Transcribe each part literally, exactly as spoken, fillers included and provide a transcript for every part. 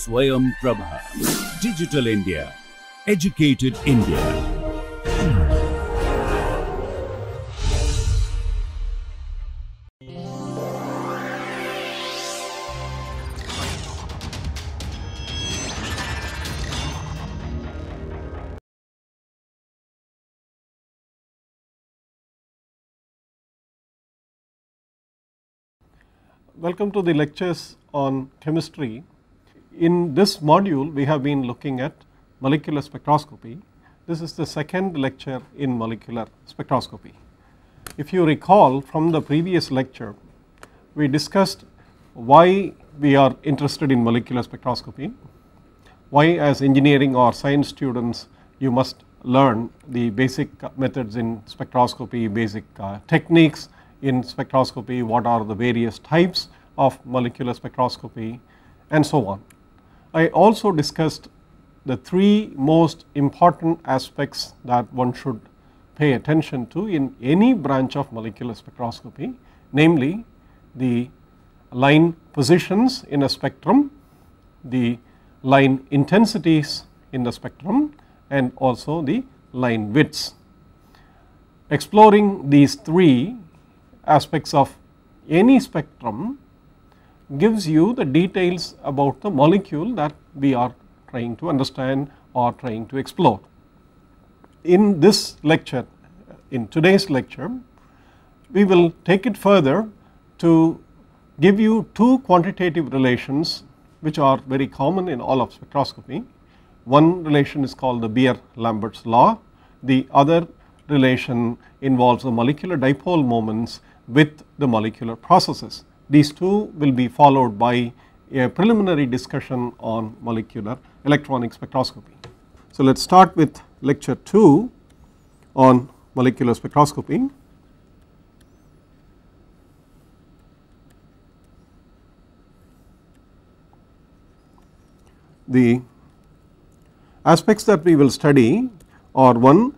Swayam Prabha. Digital India. Educated India. Welcome to the lectures on chemistry. In this module we have been looking at molecular spectroscopy. This is the second lecture in molecular spectroscopy. If you recall from the previous lecture, we discussed why we are interested in molecular spectroscopy, why as engineering or science students you must learn the basic methods in spectroscopy, basic uh, techniques in spectroscopy, what are the various types of molecular spectroscopy and so on. I also discussed the three most important aspects that one should pay attention to in any branch of molecular spectroscopy, namely the line positions in a spectrum, the line intensities in the spectrum, and also the line widths. Exploring these three aspects of any spectrum gives you the details about the molecule that we are trying to understand or trying to explore. In this lecture, in today's lecture, we will take it further to give you two quantitative relations which are very common in all of spectroscopy. One relation is called the Beer-Lambert's law, the other relation involves the molecular dipole moments with the molecular processes. These two will be followed by a preliminary discussion on molecular electronic spectroscopy. So let's start with lecture two on molecular spectroscopy. The aspects that we will study are: one,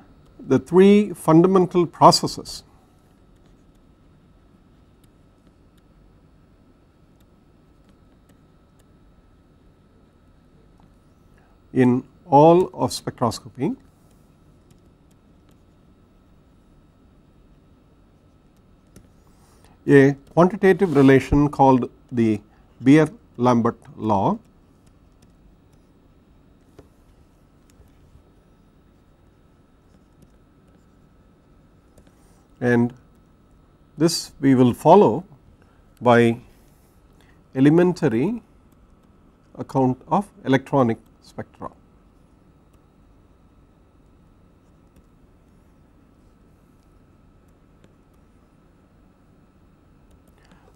the three fundamental processes in all of spectroscopy. A quantitative relation called the Beer-Lambert law. And this we will follow by elementary account of electronic spectra.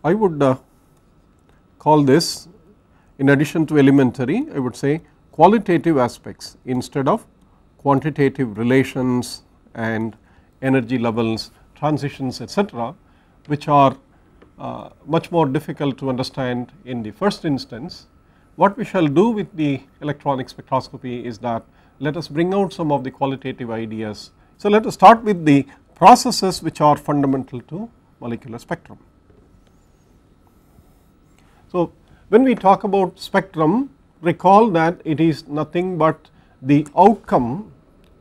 I would uh, call this, in addition to elementary, I would say qualitative aspects instead of quantitative relations and energy levels, transitions, et cetera, which are uh, much more difficult to understand in the first instance. What we shall do with the electronic spectroscopy is that let us bring out some of the qualitative ideas. So let us start with the processes which are fundamental to molecular spectrum. So when we talk about spectrum, recall that it is nothing but the outcome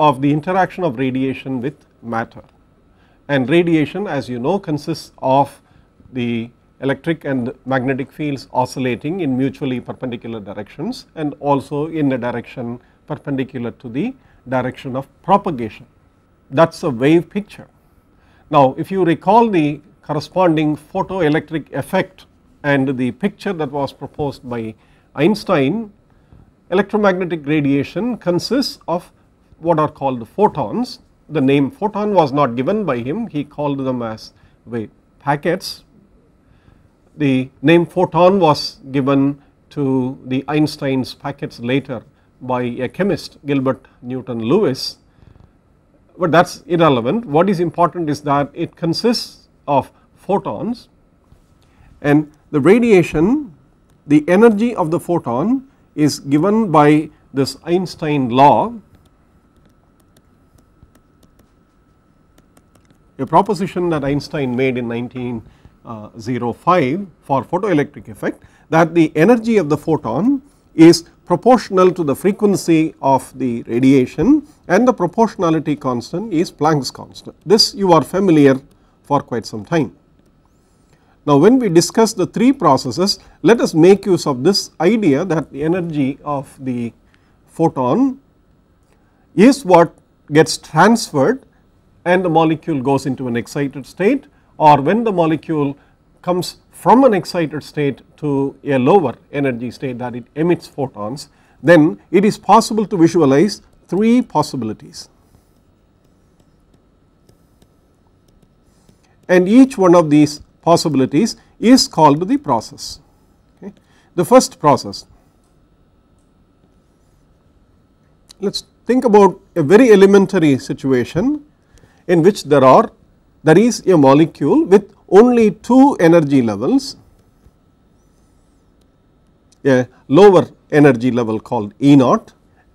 of the interaction of radiation with matter. And radiation, as you know, consists of the electric and magnetic fields oscillating in mutually perpendicular directions and also in a direction perpendicular to the direction of propagation. That is a wave picture. Now if you recall the corresponding photoelectric effect and the picture that was proposed by Einstein, electromagnetic radiation consists of what are called the photons. The name photon was not given by him, he called them as wave packets. The name photon was given to the Einstein's packets later by a chemist, Gilbert Newton Lewis, but that is irrelevant. What is important is that it consists of photons, and the radiation, the energy of the photon is given by this Einstein law, a proposition that Einstein made in nineteen oh five for photoelectric effect, that the energy of the photon is proportional to the frequency of the radiation, and the proportionality constant is Planck's constant. This you are familiar for quite some time. Now when we discuss the three processes, let us make use of this idea that the energy of the photon is what gets transferred and the molecule goes into an excited state, or when the molecule comes from an excited state to a lower energy state that it emits photons, then it is possible to visualize three possibilities. And each one of these possibilities is called the process. Okay. The first process, let us think about a very elementary situation in which there are there is a molecule with only two energy levels, a lower energy level called E zero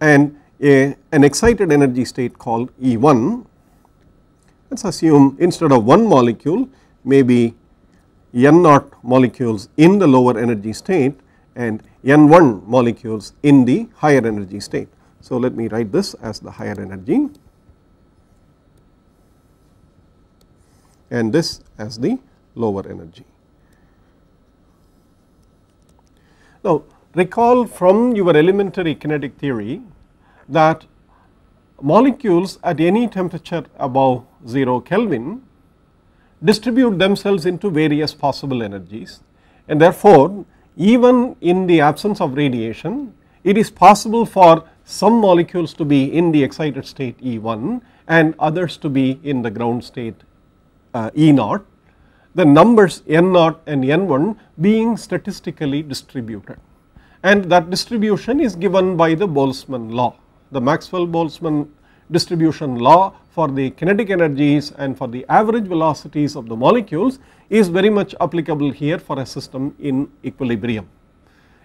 and a, an excited energy state called E one. Let us assume instead of one molecule maybe N zero molecules in the lower energy state and N one molecules in the higher energy state. So let me write this as the higher energy and this as the lower energy. Now recall from your elementary kinetic theory that molecules at any temperature above zero Kelvin distribute themselves into various possible energies, and therefore even in the absence of radiation it is possible for some molecules to be in the excited state E one and others to be in the ground state uh, E zero, the numbers N zero and N one being statistically distributed, and that distribution is given by the Boltzmann law, the Maxwell Boltzmann distribution law for the kinetic energies and for the average velocities of the molecules is very much applicable here for a system in equilibrium,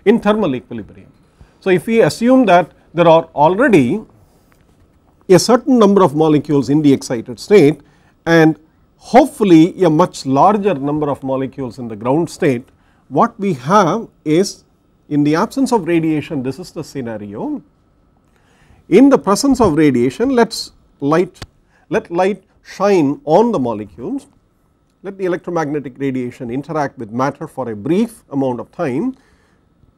in thermal equilibrium. So if we assume that there are already a certain number of molecules in the excited state and hopefully a much larger number of molecules in the ground state, what we have is, in the absence of radiation, this is the scenario. In the presence of radiation, let's light let light shine on the molecules, let the electromagnetic radiation interact with matter for a brief amount of time.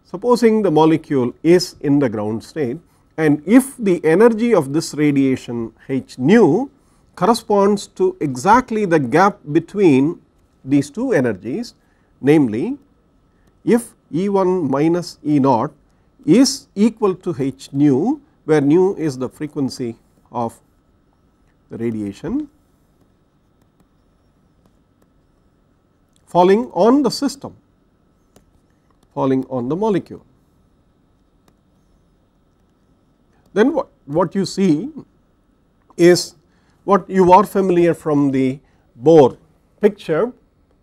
Supposing the molecule is in the ground state, and if the energy of this radiation H nu corresponds to exactly the gap between these two energies, namely if E one minus E zero is equal to H nu, where nu is the frequency of the radiation falling on the system, falling on the molecule. Then what, what you see is what you are familiar from the Bohr picture,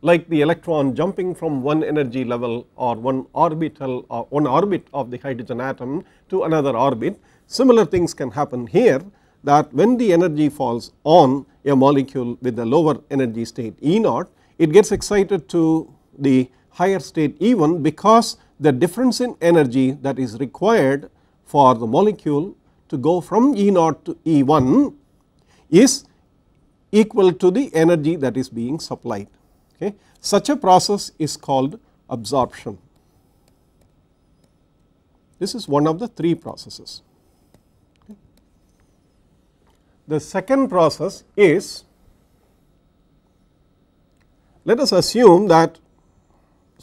like the electron jumping from one energy level or one orbital or one orbit of the hydrogen atom to another orbit. Similar things can happen here, that when the energy falls on a molecule with a lower energy state E zero, it gets excited to the higher state E one because the difference in energy that is required for the molecule to go from E zero to E one is equal to the energy that is being supplied. Okay. Such a process is called absorption. This is one of the three processes. The second process is, let us assume that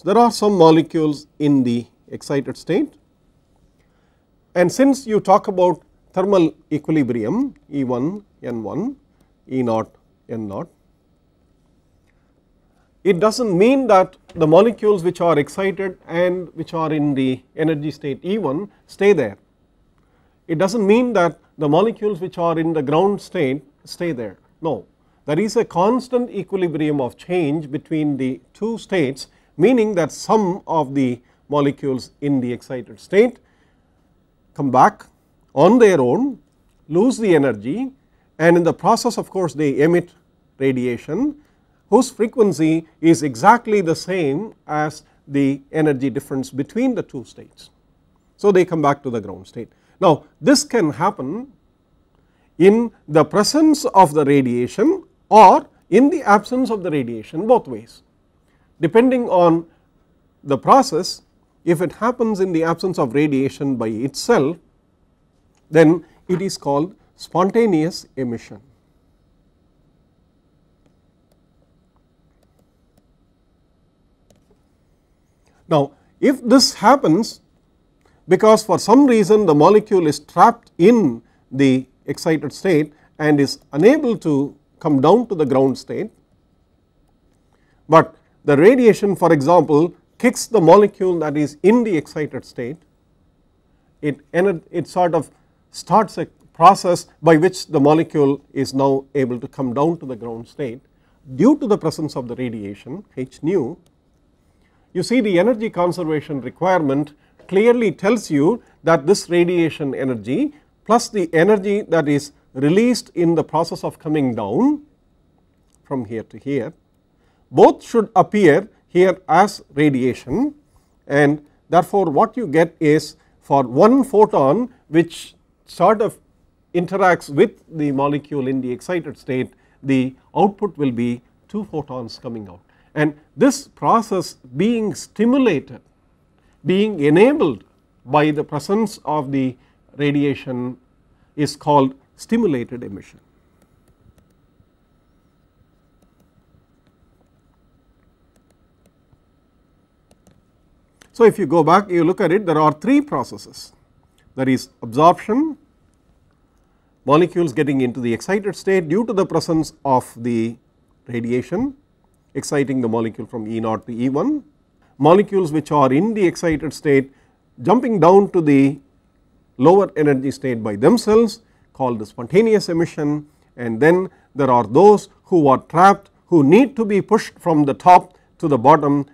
there are some molecules in the excited state, and since you talk about thermal equilibrium E one, N one, E zero, N zero, it does not mean that the molecules which are excited and which are in the energy state E one stay there. It does not mean that the molecules which are in the ground state stay there. No, there is a constant equilibrium of change between the two states, meaning that some of the molecules in the excited state come back on their own, lose the energy, and in the process of course they emit radiation whose frequency is exactly the same as the energy difference between the two states. So they come back to the ground state. Now this can happen in the presence of the radiation or in the absence of the radiation, both ways. Depending on the process, if it happens in the absence of radiation by itself, then it is called spontaneous emission. Now if this happens because for some reason the molecule is trapped in the excited state and is unable to come down to the ground state, but the radiation, for example, kicks the molecule that is in the excited state, it, it sort of starts a process by which the molecule is now able to come down to the ground state due to the presence of the radiation H nu. You see, the energy conservation requirement clearly tells you that this radiation energy plus the energy that is released in the process of coming down from here to here, both should appear here as radiation, and therefore what you get is for one photon which sort of interacts with the molecule in the excited state, the output will be two photons coming out. And this process being stimulated, being enabled by the presence of the radiation is called stimulated emission. So if you go back, you look at it, there are three processes. There is absorption, molecules getting into the excited state due to the presence of the radiation, exciting the molecule from E zero to E one. Molecules which are in the excited state jumping down to the lower energy state by themselves, called the spontaneous emission. And then there are those who are trapped, who need to be pushed from the top to the bottom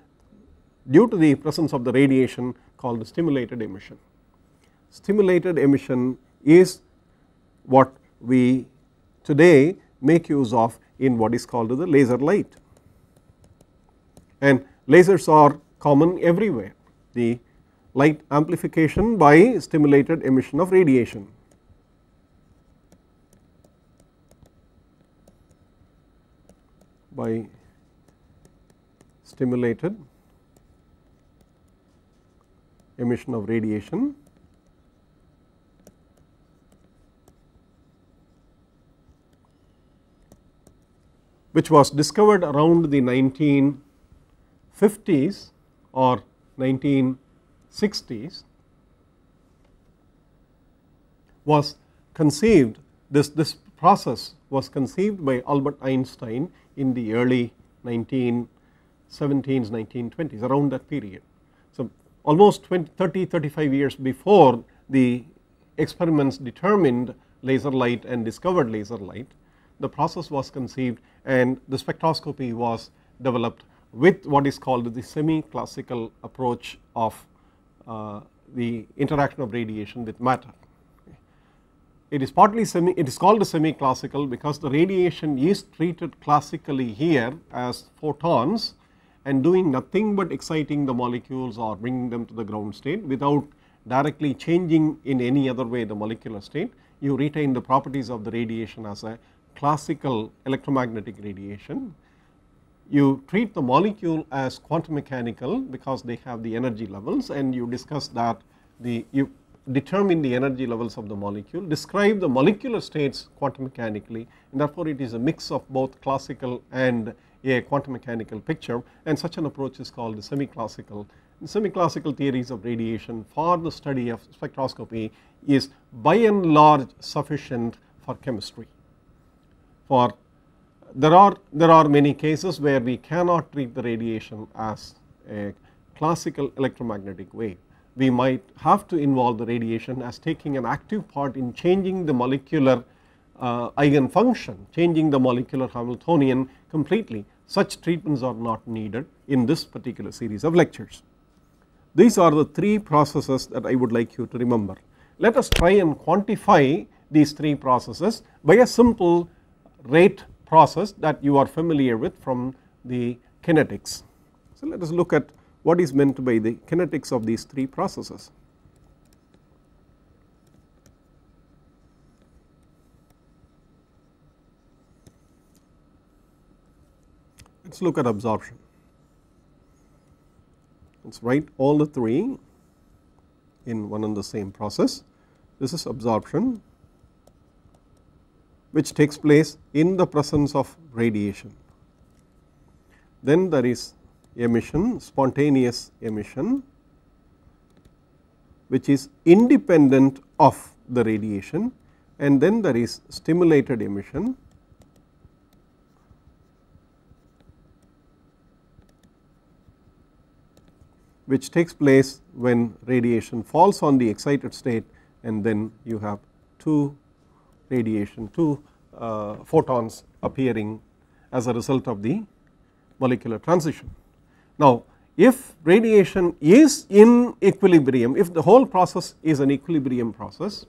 due to the presence of the radiation, called the stimulated emission. Stimulated emission is what we today make use of in what is called the laser light. And lasers are common everywhere, the light amplification by stimulated emission of radiation. By stimulated emission of radiation which was discovered around the nineteen fifties or nineteen sixties, was conceived, this, this process was conceived by Albert Einstein in the early nineteen seventeens, nineteen twenties, around that period. So almost twenty, thirty, thirty-five years before the experiments determined laser light and discovered laser light, the process was conceived and the spectroscopy was developed with what is called the semi-classical approach of uh, the interaction of radiation with matter. It is partly semi, it is called a semi-classical because the radiation is treated classically here as photons and doing nothing but exciting the molecules or bringing them to the ground state without directly changing in any other way the molecular state. You retain the properties of the radiation as a classical electromagnetic radiation. You treat the molecule as quantum mechanical because they have the energy levels, and you discuss that the you determine the energy levels of the molecule, describe the molecular states quantum mechanically, and therefore it is a mix of both classical and a quantum mechanical picture, and such an approach is called the semi-classical. The semi-classical theories of radiation for the study of spectroscopy is by and large sufficient for chemistry. For There are, there are many cases where we cannot treat the radiation as a classical electromagnetic wave. We might have to involve the radiation as taking an active part in changing the molecular uh, eigenfunction, changing the molecular Hamiltonian completely. Such treatments are not needed in this particular series of lectures. These are the three processes that I would like you to remember. Let us try and quantify these three processes by a simple rate process that you are familiar with from the kinetics. So let us look at what is meant by the kinetics of these three processes. let's look at absorption. Let's write all the three in one and the same process. This is absorption, which takes place in the presence of radiation. Then there is emission, spontaneous emission, which is independent of the radiation, and then there is stimulated emission, which takes place when radiation falls on the excited state, and then you have two radiation, two uh, photons appearing as a result of the molecular transition. Now, if radiation is in equilibrium, if the whole process is an equilibrium process,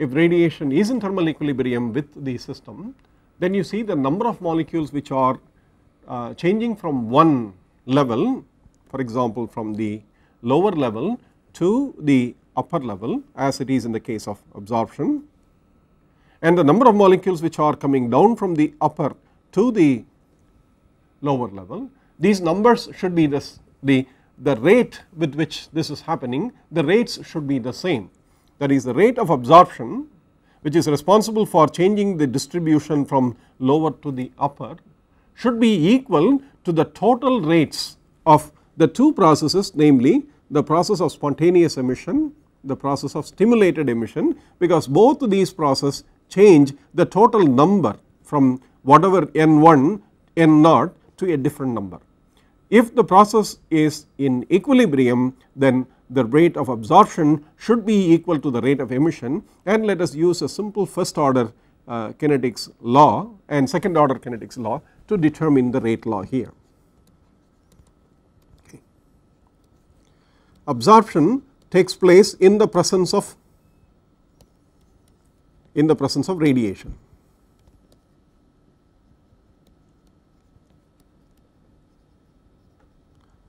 if radiation is in thermal equilibrium with the system, then you see the number of molecules which are uh, changing from one level, for example from the lower level to the upper level, as it is in the case of absorption, and the number of molecules which are coming down from the upper to the lower level. These numbers should be this, the, the rate with which this is happening, the rates should be the same. That is, the rate of absorption, which is responsible for changing the distribution from lower to the upper, should be equal to the total rates of the two processes, namely the process of spontaneous emission, the process of stimulated emission, because both these processes change the total number from whatever N one, N zero to a different number. If the process is in equilibrium, then the rate of absorption should be equal to the rate of emission, and let us use a simple first order uh, kinetics law and second order kinetics law to determine the rate law here. Okay. Absorption takes place in the presence of in the presence of radiation.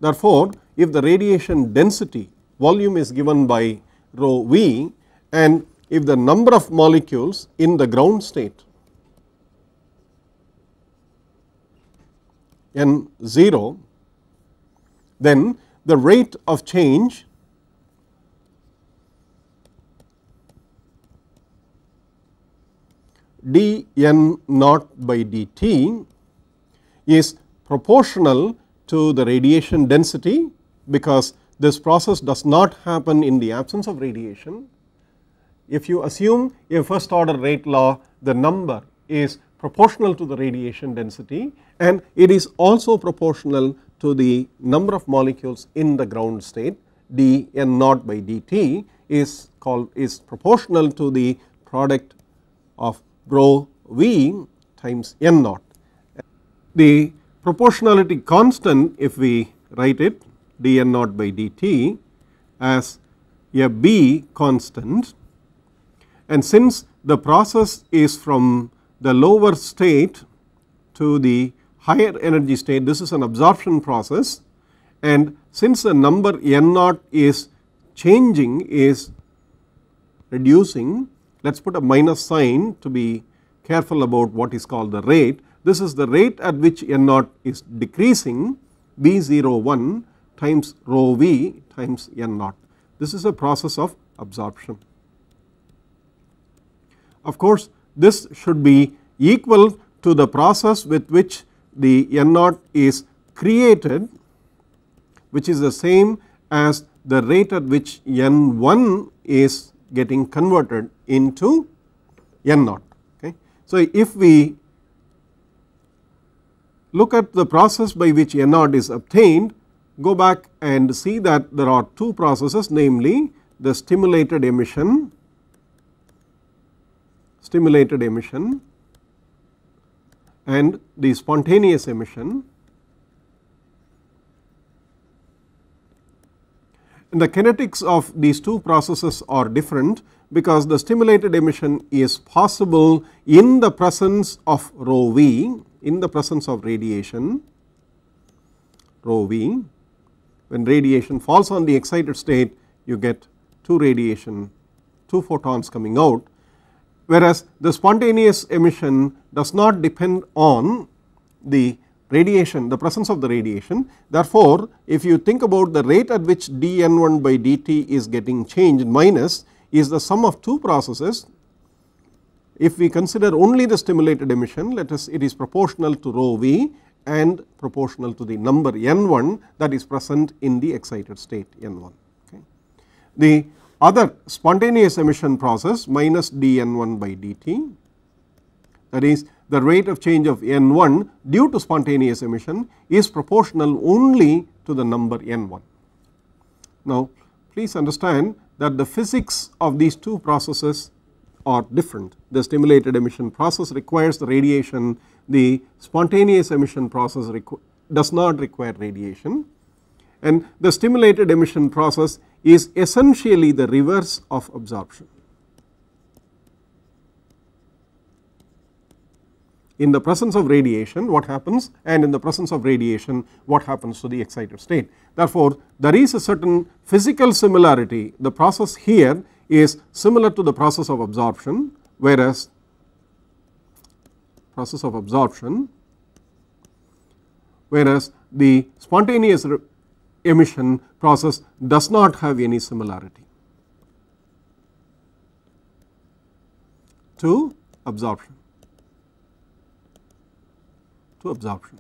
Therefore, if the radiation density volume is given by rho v, and if the number of molecules in the ground state N zero, then the rate of change d N zero by dt is proportional to the radiation density, because this process does not happen in the absence of radiation. If you assume a first order rate law, the number is proportional to the radiation density, and it is also proportional to the number of molecules in the ground state. d N zero by dt is called is proportional to the product of rho v times N zero. The proportionality constant, if we write it d N zero by dt as a B constant, and since the process is from the lower state to the higher energy state, this is an absorption process, and since the number N zero is changing, is reducing, let us put a minus sign to be careful about what is called the rate. This is the rate at which N zero is decreasing, B zero one times rho v times N zero. This is a process of absorption. Of course, this should be equal to the process with which the N zero is created, which is the same as the rate at which N one is getting converted into N zero. Okay. So, if we look at the process by which N zero is obtained, go back and see that there are two processes, namely the stimulated emission, stimulated emission and the spontaneous emission. And the kinetics of these two processes are different, because the stimulated emission is possible in the presence of rho v, in the presence of radiation, rho v. When radiation falls on the excited state, you get two radiation, two photons coming out, whereas the spontaneous emission does not depend on the radiation, the presence of the radiation. Therefore, if you think about the rate at which d n one by dt is getting changed minus is the sum of two processes. If we consider only the stimulated emission, let us it is proportional to rho v and proportional to the number n one that is present in the excited state n one. Okay. The other spontaneous emission process minus d n one by dt, that is the rate of change of n one due to spontaneous emission is proportional only to the number n one. Now please understand that the physics of these two processes are different. The stimulated emission process requires the radiation, the spontaneous emission process does not require radiation, and the stimulated emission process is essentially the reverse of absorption. In the presence of radiation what happens, and in the presence of radiation what happens to the excited state. Therefore, there is a certain physical similarity. The process here is similar to the process of absorption, whereas process of absorption, whereas the spontaneous emission process does not have any similarity to absorption. to absorption.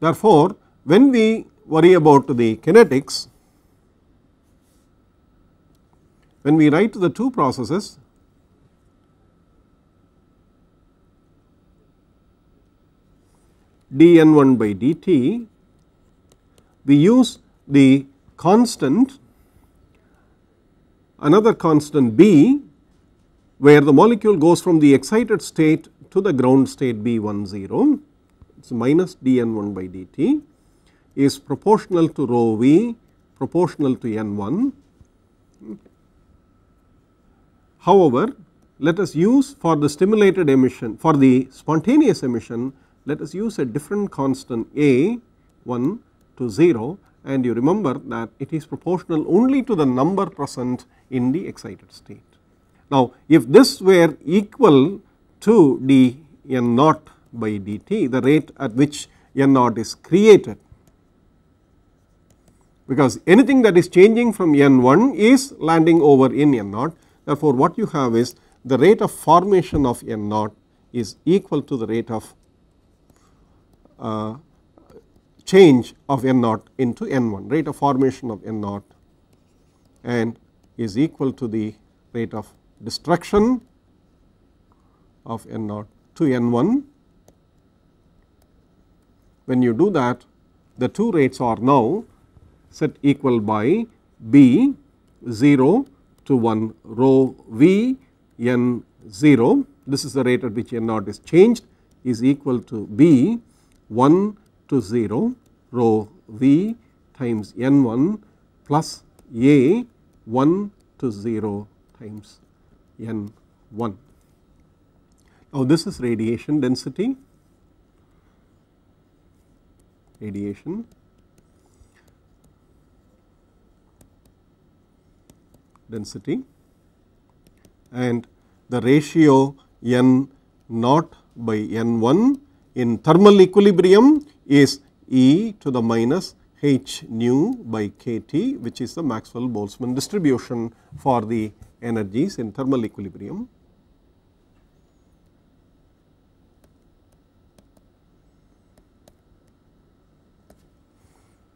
Therefore, when we worry about the kinetics, when we write the two processes, d n one by dt, we use the constant, another constant B, where the molecule goes from the excited state to the ground state B one zero, it is minus d n one by dt is proportional to rho v, proportional to n one. However, let us use for the stimulated emission, for the spontaneous emission, let us use a different constant A one to zero, and you remember that it is proportional only to the number present in the excited state. Now, if this were equal to d n naught by dt, the rate at which n naught is created, because anything that is changing from n one is landing over in n naught. Therefore, what you have is the rate of formation of n naught is equal to the rate of uh, change of n naught into n one, rate of formation of n naught, and is equal to the rate of destruction of n naught to n one. When you do that, the two rates are now set equal by B zero to one rho v n zero, this is the rate at which n naught is changed, is equal to B one to zero rho v times n one plus A one to zero times n one. Now this is radiation density, radiation density, and the ratio n naught by n one in thermal equilibrium is e to the minus h nu by kT, which is the Maxwell Boltzmann distribution for the energies in thermal equilibrium.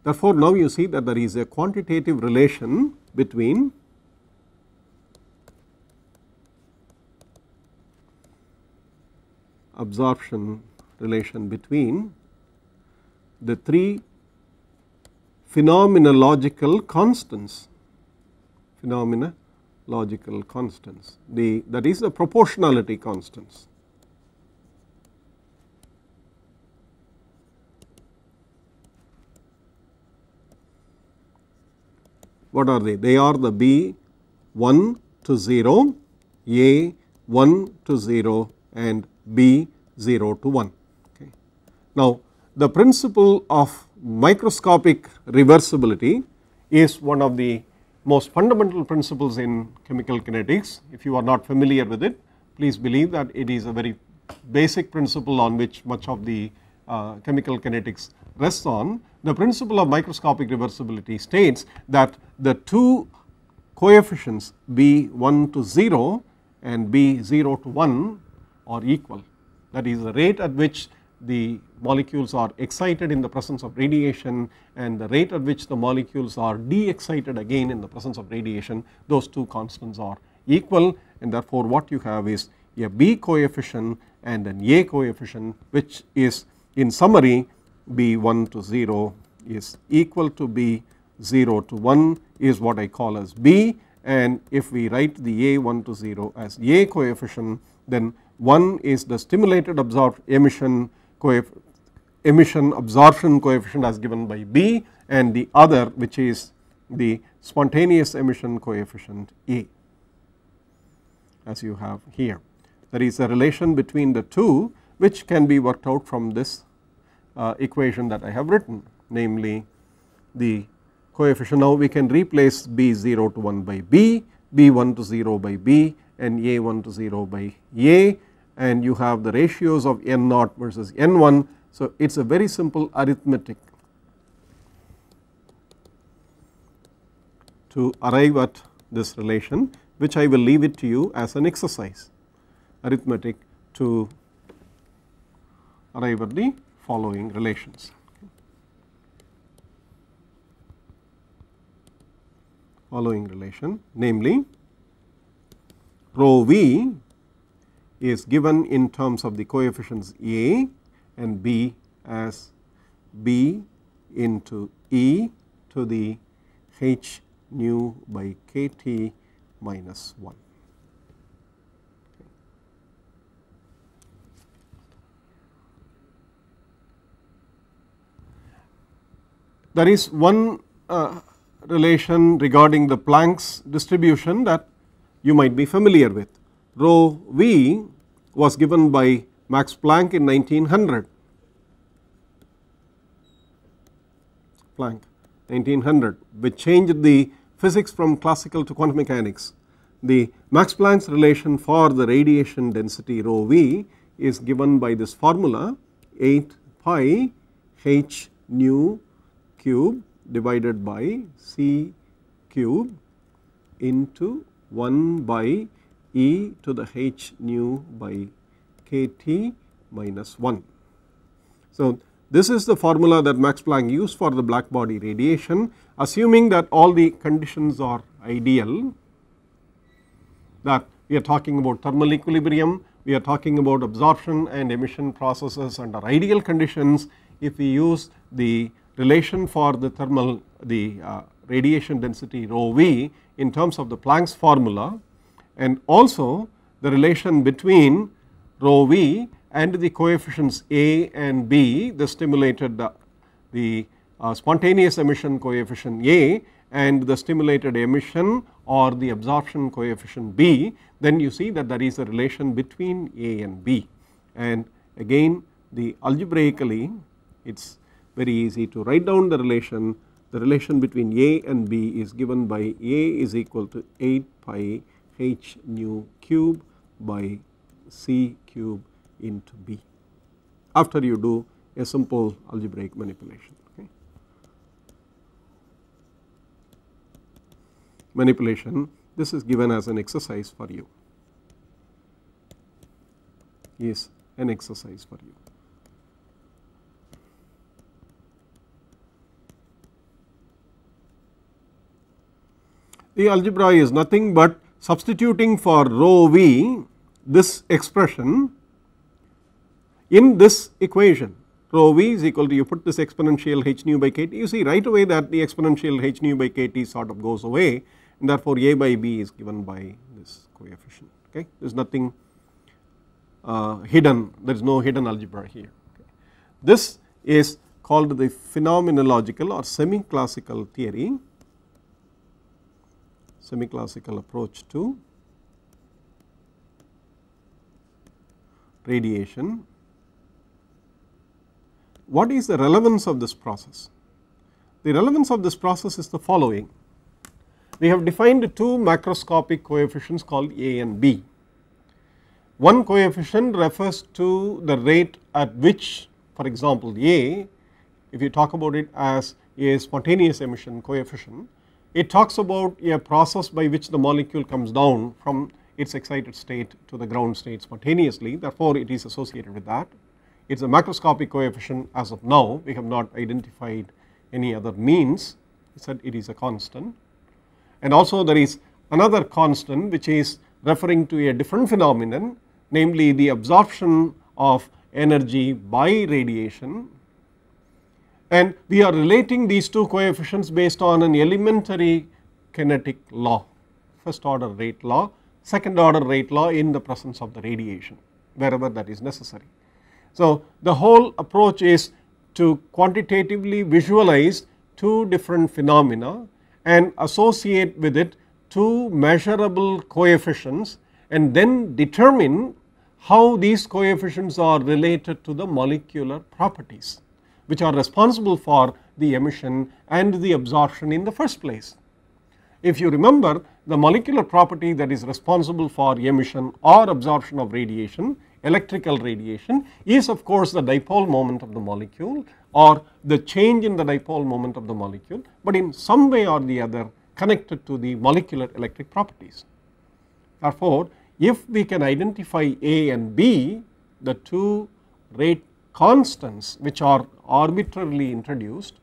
Therefore, now you see that there is a quantitative relation between absorption relation between the three phenomenological constants, phenomena logical constants, the that is the proportionality constants. What are they? They are the B one to zero, A one to zero, and B zero to one. Okay. Now the principle of microscopic reversibility is one of the most fundamental principles in chemical kinetics. If you are not familiar with it, please believe that it is a very basic principle on which much of the uh, chemical kinetics rests on. The principle of microscopic reversibility states that the two coefficients B one to zero and B zero to one are equal. That is, the rate at which the molecules are excited in the presence of radiation and the rate at which the molecules are de-excited again in the presence of radiation, those two constants are equal, and therefore what you have is a B coefficient and an A coefficient, which is in summary B one to zero is equal to B zero to one is what I call as B, and if we write the A one to zero as A coefficient, then one is the stimulated absorption emission emission absorption coefficient as given by B, and the other which is the spontaneous emission coefficient A, as you have here. There is a relation between the two which can be worked out from this uh, equation that I have written, namely the coefficient. Now we can replace B zero to one by B, B one to zero by B, and A one to zero by A, and you have the ratios of N zero versus N one. So it is a very simple arithmetic to arrive at this relation, which I will leave it to you as an exercise, arithmetic to arrive at the following relations. Following relation, namely rho v is given in terms of the coefficients A and B as B into E to the h nu by kT minus one. There is one uh, relation regarding the Planck's distribution that you might be familiar with. Rho v was given by Max Planck in nineteen hundred. Planck nineteen hundred, which changed the physics from classical to quantum mechanics. The Max Planck's relation for the radiation density rho v is given by this formula, eight pi h nu cube divided by c cube into one by e to the h nu by kT minus one. So this is the formula that Max Planck used for the black body radiation, assuming that all the conditions are ideal, that we are talking about thermal equilibrium, we are talking about absorption and emission processes under ideal conditions. If we use the relation for the thermal, the uh, radiation density rho v in terms of the Planck's formula, and also the relation between rho v and the coefficients A and B, the stimulated uh, the uh, spontaneous emission coefficient A and the stimulated emission or the absorption coefficient B, then you see that there is a relation between A and B, and again the algebraically it is very easy to write down the relation. The relation between A and B is given by A is equal to eight pi h nu cube by c cube into B, after you do a simple algebraic manipulation. Okay. Manipulation, this is given as an exercise for you, is an exercise for you. The algebra is nothing but substituting for rho v this expression in this equation. Rho v is equal to, you put this exponential h nu by kT, you see right away that the exponential h nu by kT sort of goes away, and therefore A by B is given by this coefficient. Okay, there is nothing uh, hidden, there is no hidden algebra here. Okay. This is called the phenomenological or semi-classical theory, semi-classical approach to radiation. What is the relevance of this process? The relevance of this process is the following. We have defined two macroscopic coefficients called A and B. One coefficient refers to the rate at which, for example, A, if you talk about it as a spontaneous emission coefficient, it talks about a process by which the molecule comes down from its excited state to the ground state spontaneously, therefore it is associated with that. It is a macroscopic coefficient. As of now, we have not identified any other means, it said it is a constant. And also there is another constant which is referring to a different phenomenon, namely the absorption of energy by radiation, and we are relating these two coefficients based on an elementary kinetic law, first order rate law, second order rate law in the presence of the radiation wherever that is necessary. So the whole approach is to quantitatively visualize two different phenomena and associate with it two measurable coefficients and then determine how these coefficients are related to the molecular properties which are responsible for the emission and the absorption in the first place. If you remember, the molecular property that is responsible for emission or absorption of radiation, electrical radiation, is of course the dipole moment of the molecule or the change in the dipole moment of the molecule, but in some way or the other connected to the molecular electric properties. Therefore, if we can identify A and B, the two rate constants which are arbitrarily introduced,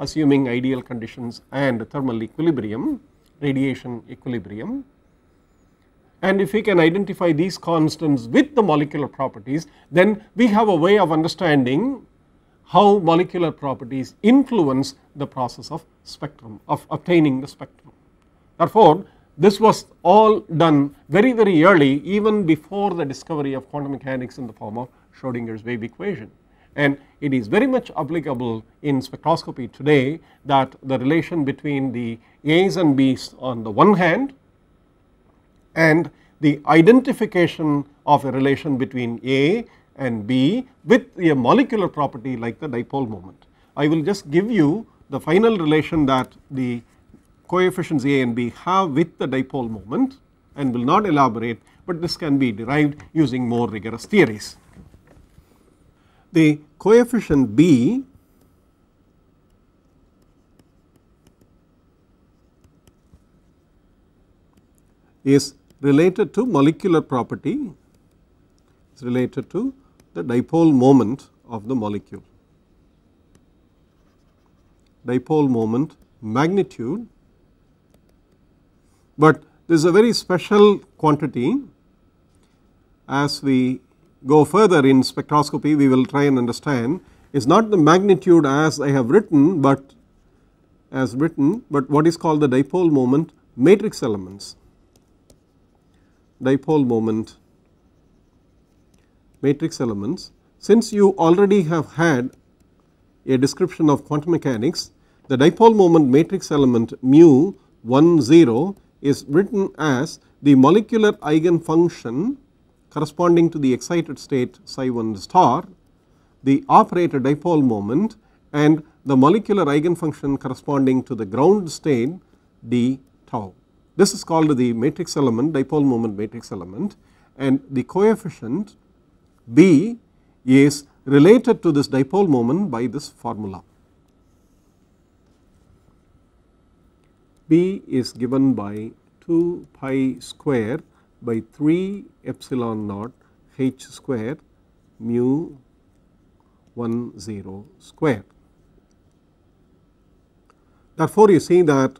assuming ideal conditions and thermal equilibrium, radiation equilibrium, and if we can identify these constants with the molecular properties, then we have a way of understanding how molecular properties influence the process of spectrum, of obtaining the spectrum. Therefore, this was all done very very early, even before the discovery of quantum mechanics in the form of Schrödinger's wave equation, and it is very much applicable in spectroscopy today, that the relation between the A's and B's on the one hand and the identification of a relation between A and B with a molecular property like the dipole moment. I will just give you the final relation that the coefficients A and B have with the dipole moment and will not elaborate, but this can be derived using more rigorous theories. The coefficient B is related to molecular property, is related to the dipole moment of the molecule. Dipole moment magnitude, but this is a very special quantity. As we go further in spectroscopy, we will try and understand is not the magnitude as I have written, but as written, but what is called the dipole moment matrix elements. Dipole moment matrix elements. Since you already have had a description of quantum mechanics, the dipole moment matrix element mu one zero is written as the molecular eigenfunction corresponding to the excited state psi one star, the operator dipole moment, and the molecular eigenfunction corresponding to the ground state d tau. This is called the matrix element, dipole moment matrix element, and the coefficient B is related to this dipole moment by this formula. B is given by two pi square by three epsilon naught h square mu one zero square. Therefore, you see that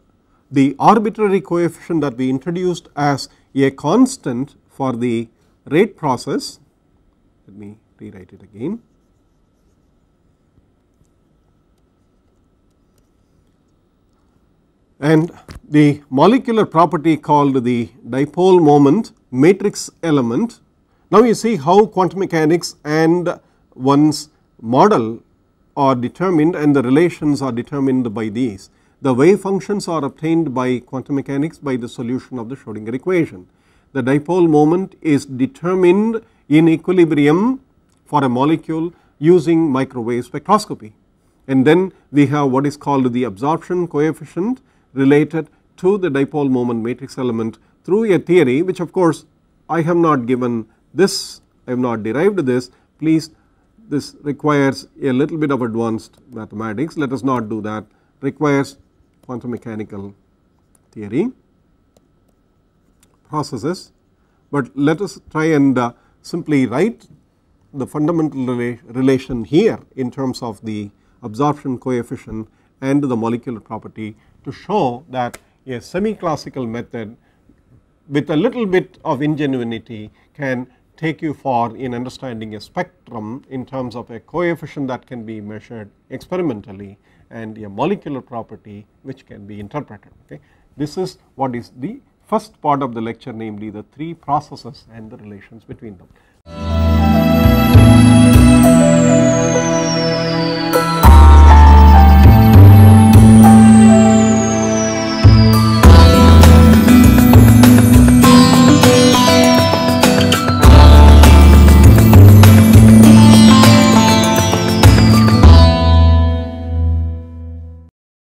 the arbitrary coefficient that we introduced as a constant for the rate process, let me rewrite it again. And the molecular property called the dipole moment matrix element. Now you see how quantum mechanics and one's model are determined and the relations are determined by these. The wave functions are obtained by quantum mechanics by the solution of the Schrödinger equation. The dipole moment is determined in equilibrium for a molecule using microwave spectroscopy, and then we have what is called the absorption coefficient related to the dipole moment matrix element through a theory which of course I have not given this, I have not derived this, please, this requires a little bit of advanced mathematics, let us not do that, requires quantum mechanical theory processes, but let us try and uh, simply write the fundamental rela relation here in terms of the absorption coefficient and the molecular property to show that a semi-classical method with a little bit of ingenuity can take you far in understanding a spectrum in terms of a coefficient that can be measured experimentally and a molecular property which can be interpreted. Okay. This is what is the first part of the lecture, namely the three processes and the relations between them.